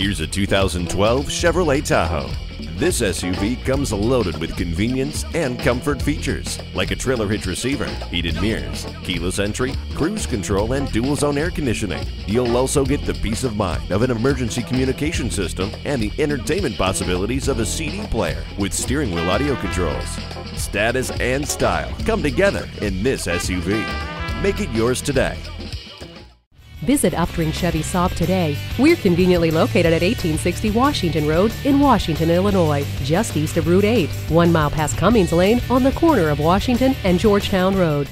Here's a 2012 Chevrolet Tahoe. This SUV comes loaded with convenience and comfort features like a trailer hitch receiver, heated mirrors, keyless entry, cruise control, and dual zone air conditioning. You'll also get the peace of mind of an emergency communication system and the entertainment possibilities of a CD player with steering wheel audio controls. Status and style come together in this SUV. Make it yours today. Visit Uftring Chevy Saab today. We're conveniently located at 1860 Washington Road in Washington, Illinois, just east of Route 8, 1 mile past Cummings Lane on the corner of Washington and Georgetown Road.